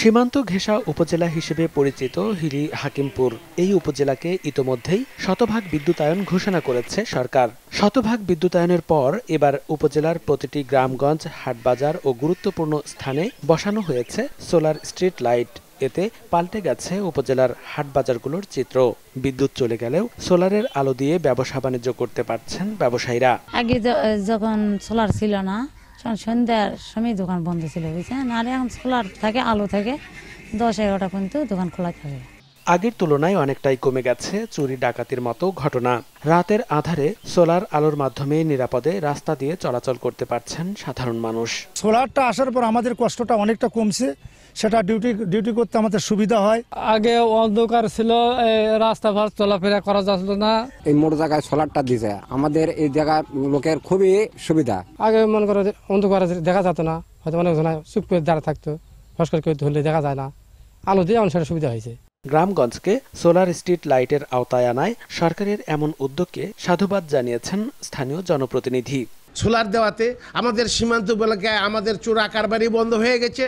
সীমান্ত ঘেঁষা উপজেলা হিসেবে পরিচিত হিলি হাকিমপুর। এই উপজেলাকে ইতোমধ্যেই শতভাগ বিদ্যুতায়ন ঘোষণা করেছে সরকার। শতভাগ বিদ্যুতায়নের পর এবার উপজেলার প্রতিটি গ্রামগঞ্জ, হাটবাজার ও গুরুত্বপূর্ণ স্থানে বসানো হয়েছে সোলার স্ট্রিট লাইট। এতে পাল্টে গেছে উপজেলার হাটবাজারগুলোর চিত্র। বিদ্যুৎ চলে গেলেও সোলারের আলো দিয়ে ব্যবসা বাণিজ্য করতে পারছেন ব্যবসায়ীরা। আগে যখন সোলার ছিল না, সন্ধ্যার সময় দোকান বন্ধ ছিল, বুঝছেন? আর এখন সোলার থাকে, আলো থাকে, 10-11টা পর্যন্ত দোকান খোলা থাকে। আগের তুলনায় অনেকটাই কমে গেছে চুরি ডাকাতির মতো ঘটনা। রাতের আধারে সোলার আলোর মাধ্যমে নিরাপদে রাস্তা দিয়ে চলাচল করতে পারছেন সাধারণ মানুষ। সোলারটা আসার পর আমাদের কষ্টটা অনেকটা কমছে, সেটা ডিউটি করতে আমাদের সুবিধা হয়। আগে অন্ধকার ছিল, রাস্তাঘাট চলাফেরা করা যাচ্ছিল না। এই মোটর জায়গায় সোলারটা দিয়েছে, আমাদের এই জায়গার লোকের খুবই সুবিধা। আগে মনে করো অন্ধকার দেখা যেত না, হয়তো অনেক চুপ করে দাঁড়া থাকতো, ফসকা করে ধরলে দেখা যায় না। আলো দিয়ে মানুষের সুবিধা হয়েছে। গ্রামগঞ্জকে সোলার স্ট্রিট লাইটের আওতায় আনায় সরকারের এমন উদ্যোগকে সাধুবাদ জানিয়েছেন স্থানীয় জনপ্রতিনিধি। সোলার দেওয়াতে আমাদের সীমান্ত এলাকায় আমাদের চোরা কারবারি বন্ধ হয়ে গেছে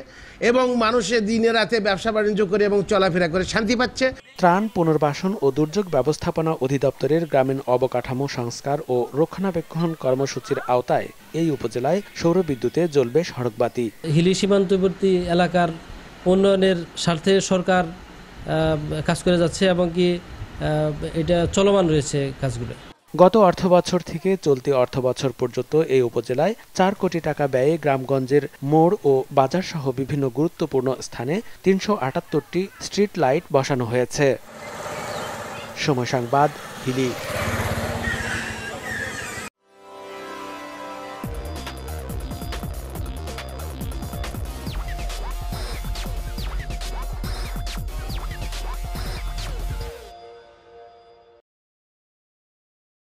এবং মানুষের দিনে রাতে ব্যবসা বাণিজ্য করে এবং চলাফেরা করে শান্তি পাচ্ছে। ত্রাণ, পুনর্বাসন ও দুর্যোগ ব্যবস্থাপনা অধিদপ্তরের গ্রামীণ অবকাঠামো সংস্কার ও রক্ষণাবেক্ষণ কর্মসূচির আওতায় এই উপজেলায় সৌরবিদ্যুতে জ্বলবে সড়কবাতি। হিলি সীমান্তবর্তী এলাকার উন্নয়নের স্বার্থে সরকার কাজ করে যাচ্ছে এবং কি এটা চলমান রয়েছে কাজগুলো। গত অর্থবছর থেকে চলতি অর্থবছর পর্যন্ত এই উপজেলায় 4 কোটি টাকা ব্যয়ে গ্রামগঞ্জের মোড় ও বাজার সহ বিভিন্ন গুরুত্বপূর্ণ স্থানে 378টি স্ট্রিট লাইট বসানো হয়েছে। সময় সংবাদ, হিলি।